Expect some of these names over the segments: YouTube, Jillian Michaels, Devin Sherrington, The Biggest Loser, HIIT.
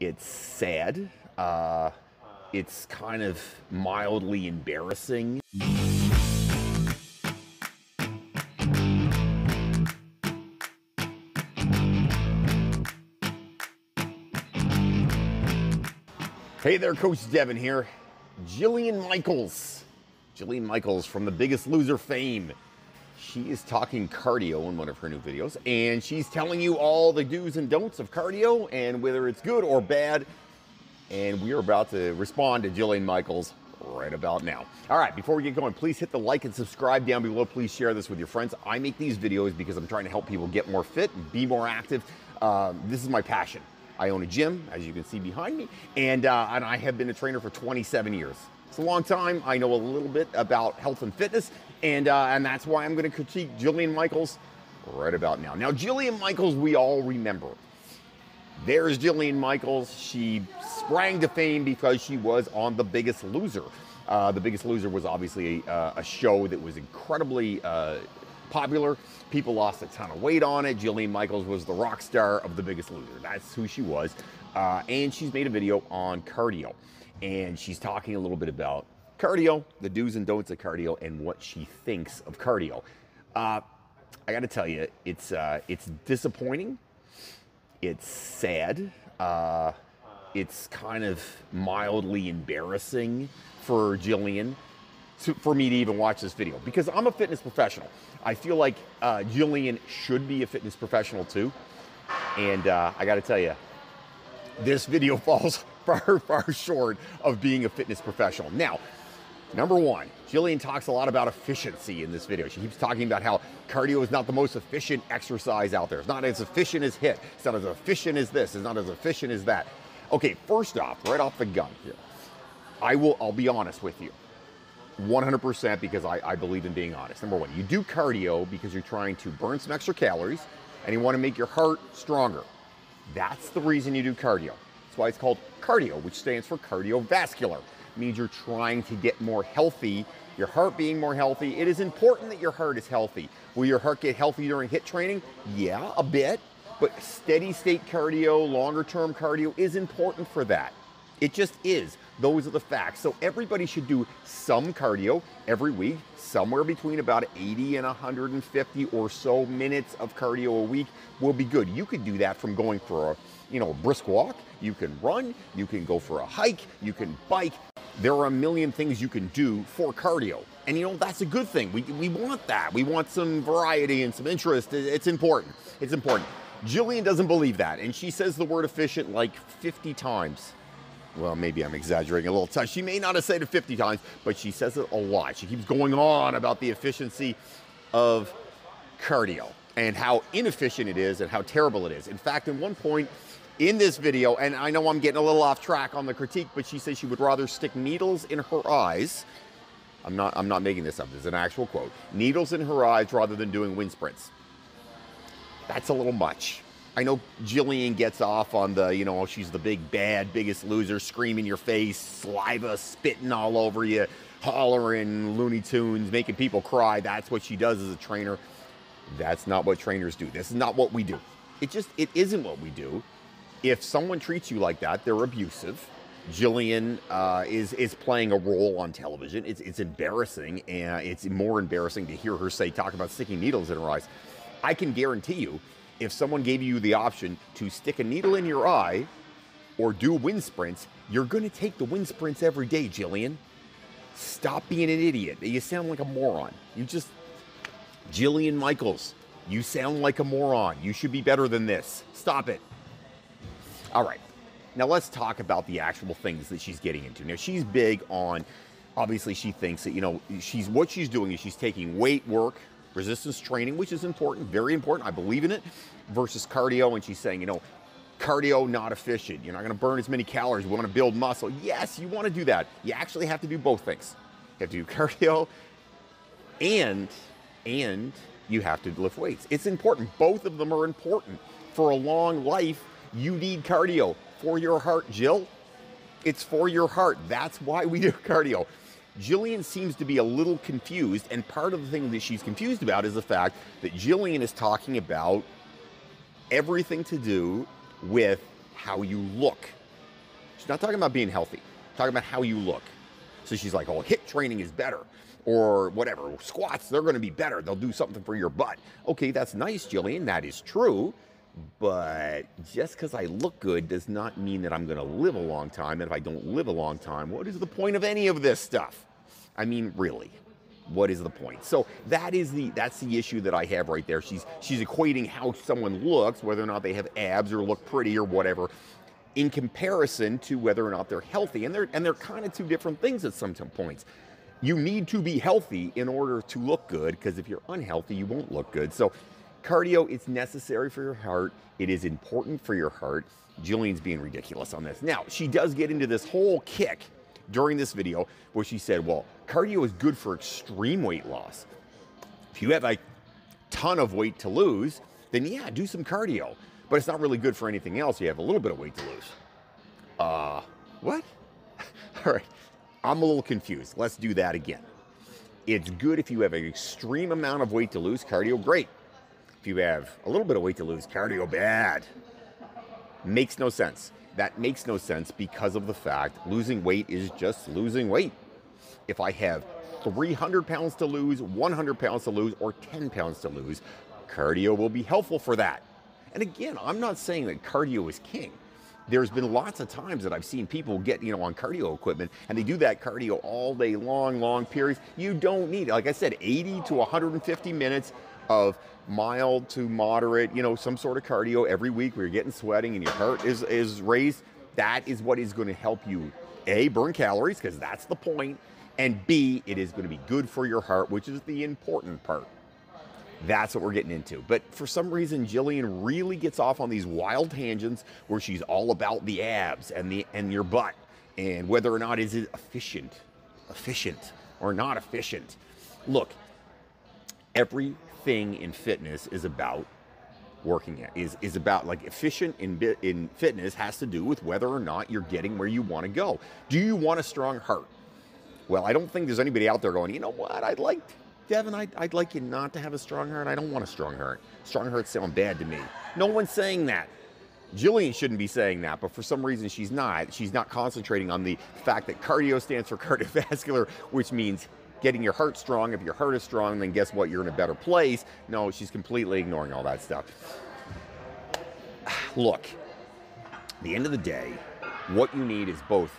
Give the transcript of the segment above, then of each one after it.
It's sad. It's kind of mildly embarrassing. Hey there, Coach Devin here. Jillian Michaels from The Biggest Loser fame. She is talking cardio in one of her new videos, and she's telling you all the do's and don'ts of cardio and whether it's good or bad. And we are about to respond to Jillian Michaels right about now. All right, before we get going, please hit the like and subscribe down below. Please share this with your friends. I make these videos because I'm trying to help people get more fit and be more active. This is my passion. I own a gym, as you can see behind me, and I have been a trainer for 27 years. It's a long time. I know a little bit about health and fitness, and that's why I'm going to critique Jillian Michaels right about now. Now, Jillian Michaels, we all remember. There's Jillian Michaels. She sprang to fame because she was on The Biggest Loser. The Biggest Loser was obviously a show that was incredibly popular. People lost a ton of weight on it. Jillian Michaels was the rock star of The Biggest Loser. That's who she was. And she's made a video on cardio. And she's talking a little bit about cardio, the do's and don'ts of cardio, and what she thinks of cardio. I got to tell you, it's disappointing. It's sad. It's kind of mildly embarrassing for Jillian for me to even watch this video, because I'm a fitness professional. I feel like Jillian should be a fitness professional too. And I got to tell you, this video falls far, far short of being a fitness professional. Now, number one, Jillian talks a lot about efficiency in this video. She keeps talking about how cardio is not the most efficient exercise out there. It's not as efficient as HIIT. It's not as efficient as this. It's not as efficient as that. Okay, first off, right off the gun here, I'll be honest with you, 100%, because I believe in being honest. Number one, you do cardio because you're trying to burn some extra calories and you want to make your heart stronger. That's the reason you do cardio. That's why it's called cardio, which stands for cardiovascular. It means you're trying to get more healthy, your heart being more healthy. It is important that your heart is healthy. Will your heart get healthy during HIIT training? Yeah, a bit, but steady state cardio, longer term cardio is important for that. It just is. Those are the facts. So everybody should do some cardio every week, somewhere between about 80 and 150 or so minutes of cardio a week will be good. You could do that from going for a brisk walk. You can run, you can go for a hike, you can bike. There are a million things you can do for cardio. And that's a good thing. We want that. We want some variety and some interest. It's important. It's important. Jillian doesn't believe that. And she says the word efficient like 50 times. Well, maybe I'm exaggerating a little touch. She may not have said it 50 times, but she says it a lot. She keeps going on about the efficiency of cardio and how inefficient it is and how terrible it is. In fact, at one point, in this video, and I know I'm getting a little off track on the critique, but she says she would rather stick needles in her eyes. I'm not making this up. This is an actual quote. Needles in her eyes rather than doing wind sprints. That's a little much. I know Jillian gets off on the, she's the big bad, biggest loser, screaming in your face, saliva spitting all over you, hollering, Looney Tunes, making people cry. That's what she does as a trainer. That's not what trainers do. This is not what we do. It isn't what we do. If someone treats you like that, they're abusive. Jillian is playing a role on television. It's embarrassing, and it's more embarrassing to hear her talk about sticking needles in her eyes. I can guarantee you, if someone gave you the option to stick a needle in your eye or do wind sprints, you're going to take the wind sprints every day, Jillian. Stop being an idiot. You sound like a moron. Jillian Michaels, you sound like a moron. You should be better than this. Stop it. All right, now let's talk about the actual things that she's getting into. Now, she's big on, obviously she thinks that, what she's doing is she's taking weight work, resistance training, which is important, very important, I believe in it, versus cardio, and she's saying, cardio not efficient. You're not gonna burn as many calories. We wanna build muscle. Yes, you wanna do that. You actually have to do both things. You have to do cardio and you have to lift weights. It's important. Both of them are important for a long life. You need cardio for your heart, Jill. It's for your heart. That's why we do cardio. Jillian seems to be a little confused, and part of the thing that she's confused about is the fact that Jillian is talking about everything to do with how you look. She's not talking about being healthy, talking about how you look. So she's like, oh, HIIT training is better, or whatever, squats, they're gonna be better, they'll do something for your butt. Okay, that's nice, Jillian, that is true, but just because I look good does not mean that I'm gonna live a long time, and if I don't live a long time, what is the point of any of this stuff? I mean, really, what is the point? So that's the issue that I have right there. She's equating how someone looks, whether or not they have abs or look pretty or whatever, in comparison to whether or not they're healthy, and they're kind of two different things at some points. You need to be healthy in order to look good, because if you're unhealthy, you won't look good. So cardio, it's necessary for your heart. It is important for your heart. Jillian's being ridiculous on this. Now, she does get into this whole kick during this video where she said, well, cardio is good for extreme weight loss. If you have a ton of weight to lose, then yeah, do some cardio, but it's not really good for anything else. You have a little bit of weight to lose. What? All right. I'm a little confused. Let's do that again. It's good if you have an extreme amount of weight to lose, cardio, great. If you have a little bit of weight to lose, cardio, bad. Makes no sense. That makes no sense because of the fact losing weight is just losing weight. If I have 300 pounds to lose, 100 pounds to lose, or 10 pounds to lose, cardio will be helpful for that. And again, I'm not saying that cardio is king. There's been lots of times that I've seen people get, on cardio equipment, and they do that cardio all day long, long periods. You don't need, like I said, 80 to 150 minutes of mild to moderate, some sort of cardio every week where you're getting sweating and your heart is raised. That is what is going to help you, A, burn calories, because that's the point, and B, it is going to be good for your heart, which is the important part. That's what we're getting into. But for some reason, Jillian really gets off on these wild tangents where she's all about the abs and your butt and whether or not is it efficient or not efficient. Look, everything in fitness is about working out, is about, like, efficient in fitness has to do with whether or not you're getting where you want to go. Do you want a strong heart? Well, I don't think there's anybody out there going, you know what, I'd like to, Devin, I'd like you not to have a strong heart. I don't want a strong heart. Strong hearts sound bad to me. No one's saying that. Jillian shouldn't be saying that, but for some reason she's not. She's not concentrating on the fact that cardio stands for cardiovascular, which means getting your heart strong. If your heart is strong, then guess what? You're in a better place. No, she's completely ignoring all that stuff. Look, at the end of the day, what you need is both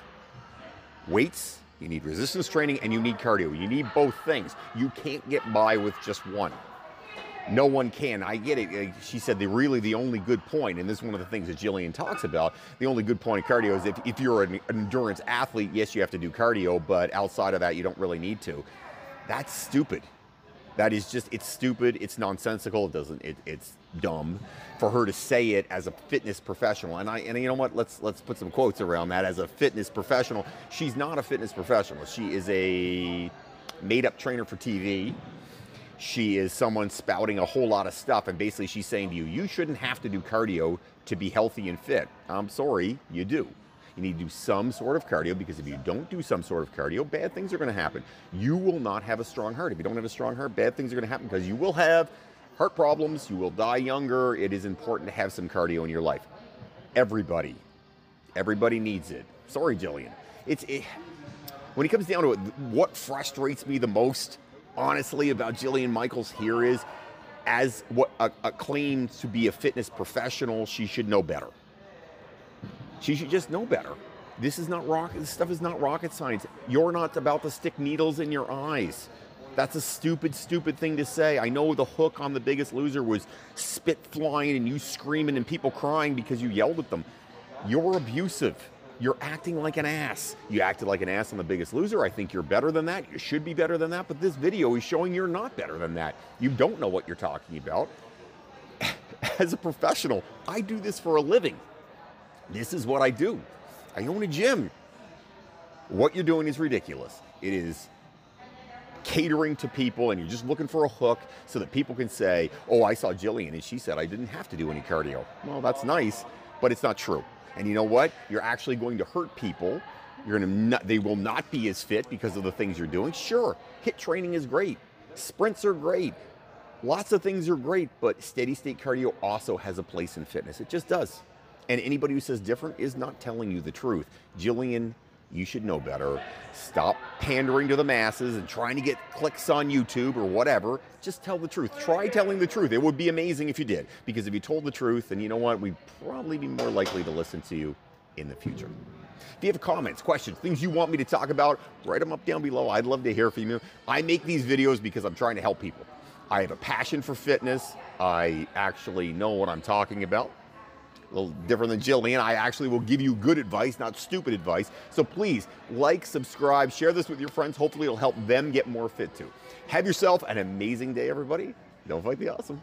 weights, you need resistance training, and you need cardio. You need both things. You can't get by with just one. No one can. I get it. She said the only good point, and this is one of the things that Jillian talks about, the only good point of cardio is if you're an endurance athlete, yes, you have to do cardio, but outside of that, you don't really need to. That's stupid. That is just, it's stupid, it's nonsensical, it's dumb for her to say it as a fitness professional. And you know what, let's put some quotes around that. As a fitness professional, she's not a fitness professional. She is a made-up trainer for TV. She is someone spouting a whole lot of stuff, and basically she's saying to you, you shouldn't have to do cardio to be healthy and fit. I'm sorry, you do. You need to do some sort of cardio, because if you don't do some sort of cardio, bad things are going to happen. You will not have a strong heart. If you don't have a strong heart, bad things are going to happen, because you will have heart problems. You will die younger. It is important to have some cardio in your life. Everybody needs it. Sorry, Jillian. When it comes down to it, what frustrates me the most, honestly, about Jillian Michaels here is, as what claims to be a fitness professional, she should know better. She should just know better. This stuff is not rocket science. You're not about to stick needles in your eyes. That's a stupid, stupid thing to say. I know the hook on The Biggest Loser was spit flying and you screaming and people crying because you yelled at them. You're abusive. You're acting like an ass. You acted like an ass on The Biggest Loser. I think you're better than that. You should be better than that, but this video is showing you're not better than that. You don't know what you're talking about. As a professional, I do this for a living. This is what I do. I own a gym. What you're doing is ridiculous. It is catering to people, and you're just looking for a hook so that people can say, oh, I saw Jillian and she said I didn't have to do any cardio. Well, that's nice, but it's not true. And you know what? You're actually going to hurt people. They will not be as fit because of the things you're doing. Sure, HIIT training is great. Sprints are great. Lots of things are great, but steady state cardio also has a place in fitness. It just does. And anybody who says different is not telling you the truth. Jillian, you should know better. Stop pandering to the masses and trying to get clicks on YouTube or whatever. Just tell the truth. Try telling the truth. It would be amazing if you did. Because if you told the truth, then you know what? We'd probably be more likely to listen to you in the future. If you have comments, questions, things you want me to talk about, write them up down below. I'd love to hear from you. I make these videos because I'm trying to help people. I have a passion for fitness. I actually know what I'm talking about. A little different than Jillian. I actually will give you good advice, not stupid advice. So please like, subscribe, share this with your friends. Hopefully it'll help them get more fit too. Have yourself an amazing day, everybody. Don't fight the awesome.